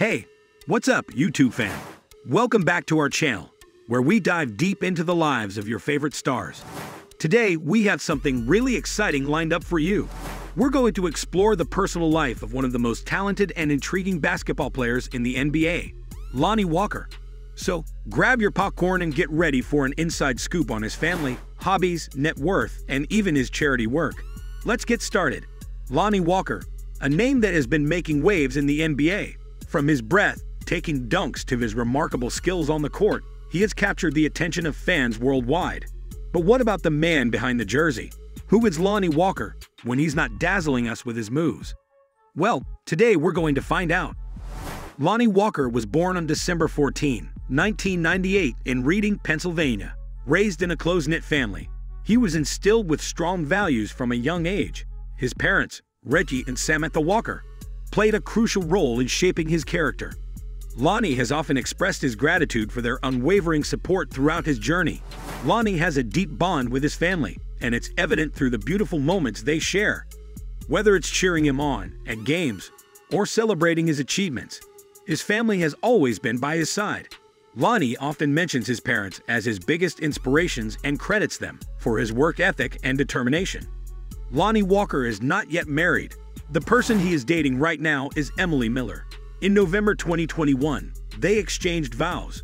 Hey, what's up, YouTube fam? Welcome back to our channel, where we dive deep into the lives of your favorite stars. Today, we have something really exciting lined up for you. We're going to explore the personal life of one of the most talented and intriguing basketball players in the NBA, Lonnie Walker. So, grab your popcorn and get ready for an inside scoop on his family, hobbies, net worth, and even his charity work. Let's get started. Lonnie Walker, a name that has been making waves in the NBA. From his breathtaking dunks to his remarkable skills on the court, he has captured the attention of fans worldwide. But what about the man behind the jersey? Who is Lonnie Walker when he's not dazzling us with his moves? Well, today we're going to find out. Lonnie Walker was born on December 14, 1998 in Reading, Pennsylvania. Raised in a close-knit family, he was instilled with strong values from a young age. His parents, Reggie and Samantha Walker, played a crucial role in shaping his character. Lonnie has often expressed his gratitude for their unwavering support throughout his journey. Lonnie has a deep bond with his family, and it's evident through the beautiful moments they share. Whether it's cheering him on at games or celebrating his achievements, his family has always been by his side. Lonnie often mentions his parents as his biggest inspirations and credits them for his work ethic and determination. Lonnie Walker is not yet married. The person he is dating right now is Emily Miller. In November 2021, they exchanged vows.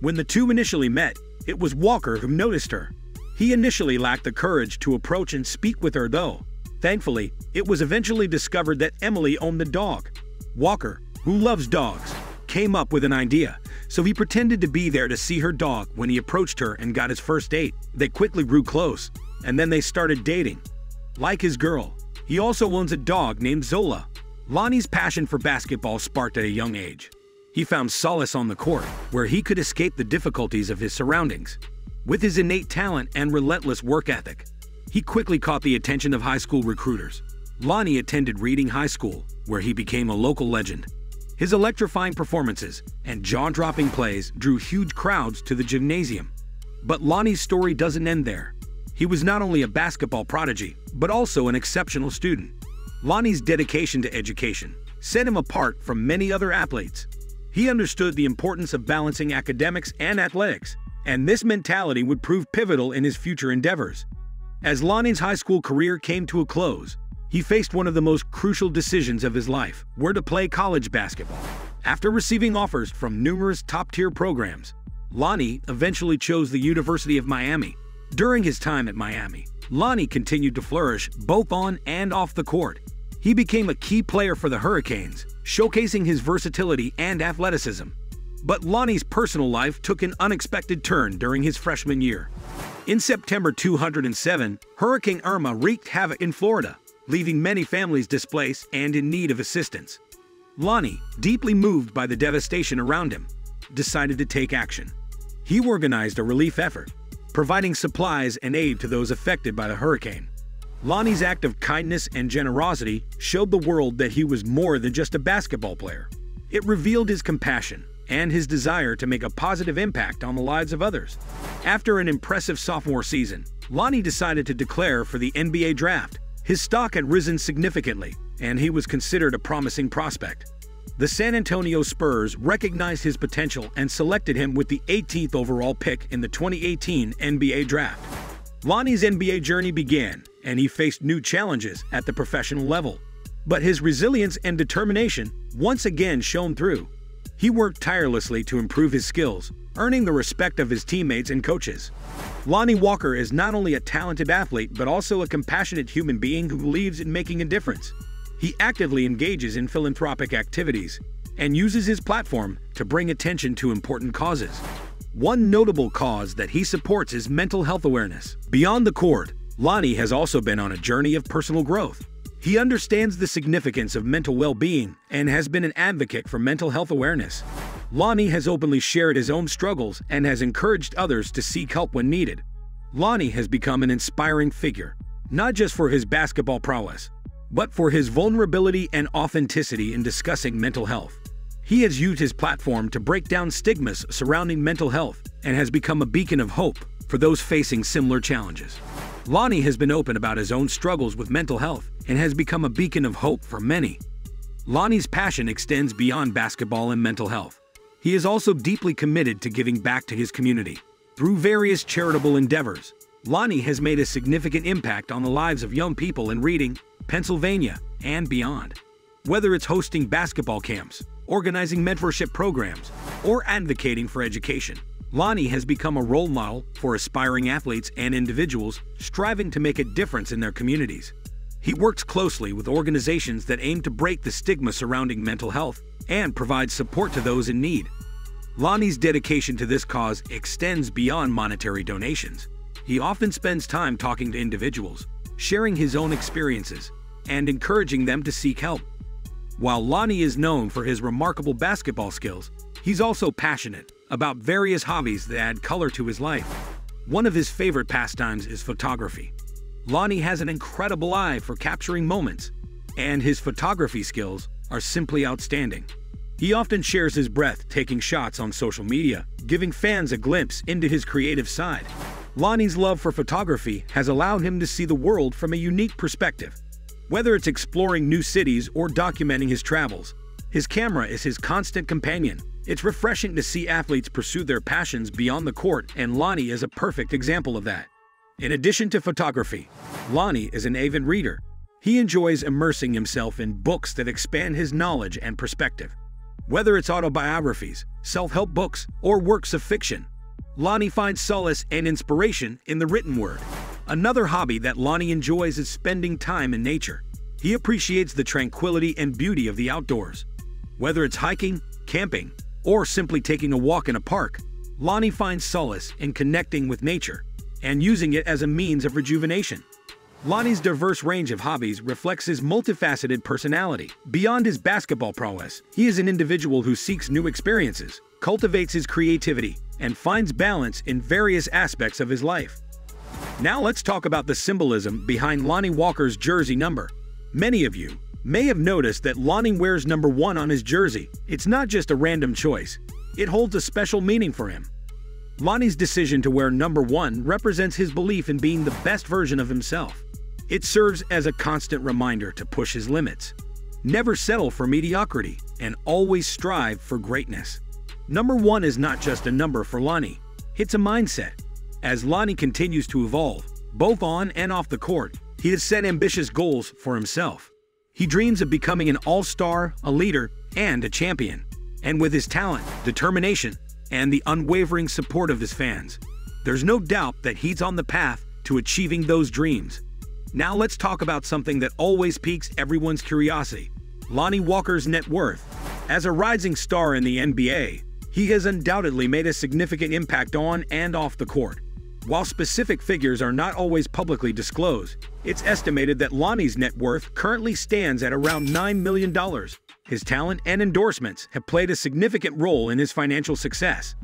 When the two initially met, it was Walker who noticed her. He initially lacked the courage to approach and speak with her though. Thankfully, it was eventually discovered that Emily owned the dog. Walker, who loves dogs, came up with an idea, so he pretended to be there to see her dog when he approached her and got his first date. They quickly grew close, and then they started dating. Like his girl, he also owns a dog named Zola. Lonnie's passion for basketball sparked at a young age. He found solace on the court, where he could escape the difficulties of his surroundings. With his innate talent and relentless work ethic, he quickly caught the attention of high school recruiters. Lonnie attended Reading High School, where he became a local legend. His electrifying performances and jaw-dropping plays drew huge crowds to the gymnasium. But Lonnie's story doesn't end there. He was not only a basketball prodigy, but also an exceptional student. Lonnie's dedication to education set him apart from many other athletes. He understood the importance of balancing academics and athletics, and this mentality would prove pivotal in his future endeavors. As Lonnie's high school career came to a close, he faced one of the most crucial decisions of his life, where to play college basketball. After receiving offers from numerous top-tier programs, Lonnie eventually chose the University of Miami. During his time at Miami, Lonnie continued to flourish both on and off the court. He became a key player for the Hurricanes, showcasing his versatility and athleticism. But Lonnie's personal life took an unexpected turn during his freshman year. In September 2007, Hurricane Irma wreaked havoc in Florida, leaving many families displaced and in need of assistance. Lonnie, deeply moved by the devastation around him, decided to take action. He organized a relief effort, providing supplies and aid to those affected by the hurricane. Lonnie's act of kindness and generosity showed the world that he was more than just a basketball player. It revealed his compassion and his desire to make a positive impact on the lives of others. After an impressive sophomore season, Lonnie decided to declare for the NBA draft. His stock had risen significantly, and he was considered a promising prospect. The San Antonio Spurs recognized his potential and selected him with the 18th overall pick in the 2018 NBA Draft. Lonnie's NBA journey began, and he faced new challenges at the professional level. But his resilience and determination once again shone through. He worked tirelessly to improve his skills, earning the respect of his teammates and coaches. Lonnie Walker is not only a talented athlete but also a compassionate human being who believes in making a difference. He actively engages in philanthropic activities and uses his platform to bring attention to important causes. One notable cause that he supports is mental health awareness. Beyond the court, Lonnie has also been on a journey of personal growth. He understands the significance of mental well-being and has been an advocate for mental health awareness. Lonnie has openly shared his own struggles and has encouraged others to seek help when needed. Lonnie has become an inspiring figure, not just for his basketball prowess, but for his vulnerability and authenticity in discussing mental health. He has used his platform to break down stigmas surrounding mental health and has become a beacon of hope for those facing similar challenges. Lonnie has been open about his own struggles with mental health and has become a beacon of hope for many. Lonnie's passion extends beyond basketball and mental health. He is also deeply committed to giving back to his community. Through various charitable endeavors, Lonnie has made a significant impact on the lives of young people in Reading, Pennsylvania, and beyond. Whether it's hosting basketball camps, organizing mentorship programs, or advocating for education, Lonnie has become a role model for aspiring athletes and individuals striving to make a difference in their communities. He works closely with organizations that aim to break the stigma surrounding mental health and provide support to those in need. Lonnie's dedication to this cause extends beyond monetary donations. He often spends time talking to individuals, sharing his own experiences, and encouraging them to seek help. While Lonnie is known for his remarkable basketball skills, he's also passionate about various hobbies that add color to his life. One of his favorite pastimes is photography. Lonnie has an incredible eye for capturing moments, and his photography skills are simply outstanding. He often shares his breathtaking shots on social media, giving fans a glimpse into his creative side. Lonnie's love for photography has allowed him to see the world from a unique perspective. Whether it's exploring new cities or documenting his travels, his camera is his constant companion. It's refreshing to see athletes pursue their passions beyond the court, and Lonnie is a perfect example of that. In addition to photography, Lonnie is an avid reader. He enjoys immersing himself in books that expand his knowledge and perspective. Whether it's autobiographies, self-help books, or works of fiction, Lonnie finds solace and inspiration in the written word. Another hobby that Lonnie enjoys is spending time in nature. He appreciates the tranquility and beauty of the outdoors. Whether it's hiking, camping, or simply taking a walk in a park, Lonnie finds solace in connecting with nature and using it as a means of rejuvenation. Lonnie's diverse range of hobbies reflects his multifaceted personality. Beyond his basketball prowess, he is an individual who seeks new experiences, cultivates his creativity, and finds balance in various aspects of his life. Now let's talk about the symbolism behind Lonnie Walker's jersey number. Many of you may have noticed that Lonnie wears number 1 on his jersey. It's not just a random choice. It holds a special meaning for him. Lonnie's decision to wear number 1 represents his belief in being the best version of himself. It serves as a constant reminder to push his limits, never settle for mediocrity, and always strive for greatness. Number 1 is not just a number for Lonnie. It's a mindset. As Lonnie continues to evolve, both on and off the court, he has set ambitious goals for himself. He dreams of becoming an all-star, a leader, and a champion. And with his talent, determination, and the unwavering support of his fans, there's no doubt that he's on the path to achieving those dreams. Now let's talk about something that always piques everyone's curiosity: Lonnie Walker's net worth. As a rising star in the NBA, he has undoubtedly made a significant impact on and off the court. While specific figures are not always publicly disclosed, it's estimated that Lonnie's net worth currently stands at around $9 million. His talent and endorsements have played a significant role in his financial success.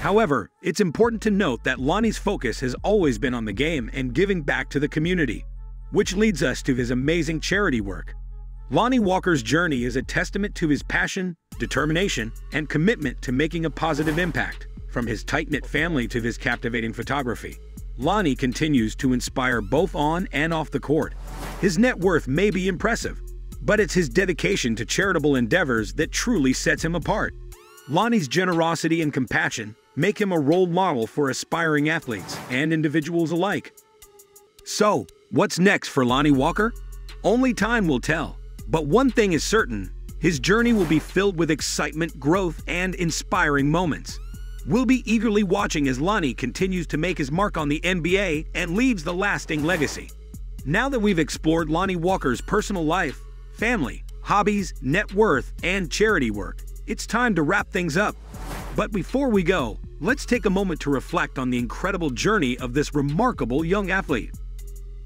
However, it's important to note that Lonnie's focus has always been on the game and giving back to the community, which leads us to his amazing charity work. Lonnie Walker's journey is a testament to his passion, determination, and commitment to making a positive impact. From his tight-knit family to his captivating photography, Lonnie continues to inspire both on and off the court. His net worth may be impressive, but it's his dedication to charitable endeavors that truly sets him apart. Lonnie's generosity and compassion make him a role model for aspiring athletes and individuals alike. So, what's next for Lonnie Walker? Only time will tell, but one thing is certain: his journey will be filled with excitement, growth, and inspiring moments. We'll be eagerly watching as Lonnie continues to make his mark on the NBA and leaves the lasting legacy. Now that we've explored Lonnie Walker's personal life, family, hobbies, net worth, and charity work, it's time to wrap things up. But before we go, let's take a moment to reflect on the incredible journey of this remarkable young athlete.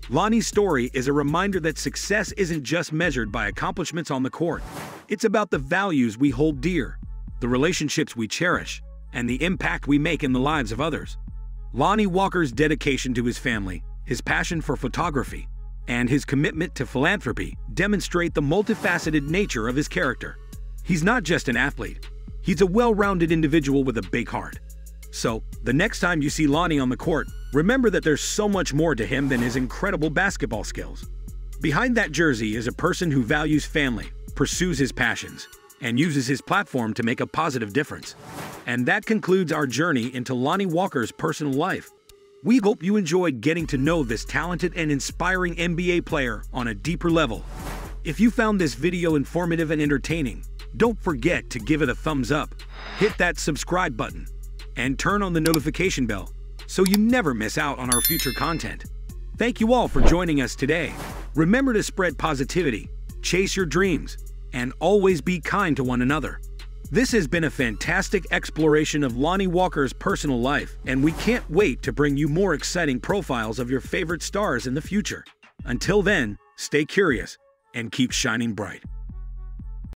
Lonnie's story is a reminder that success isn't just measured by accomplishments on the court. It's about the values we hold dear, the relationships we cherish, and the impact we make in the lives of others. Lonnie Walker's dedication to his family, his passion for photography, and his commitment to philanthropy demonstrate the multifaceted nature of his character. He's not just an athlete, he's a well-rounded individual with a big heart. So, the next time you see Lonnie on the court, remember that there's so much more to him than his incredible basketball skills. Behind that jersey is a person who values family, pursues his passions, and uses his platform to make a positive difference. And that concludes our journey into Lonnie Walker's personal life. We hope you enjoyed getting to know this talented and inspiring NBA player on a deeper level. If you found this video informative and entertaining, don't forget to give it a thumbs up, hit that subscribe button, and turn on the notification bell so you never miss out on our future content. Thank you all for joining us today. Remember to spread positivity, chase your dreams, and always be kind to one another. This has been a fantastic exploration of Lonnie Walker's personal life, and we can't wait to bring you more exciting profiles of your favorite stars in the future. Until then, stay curious and keep shining bright.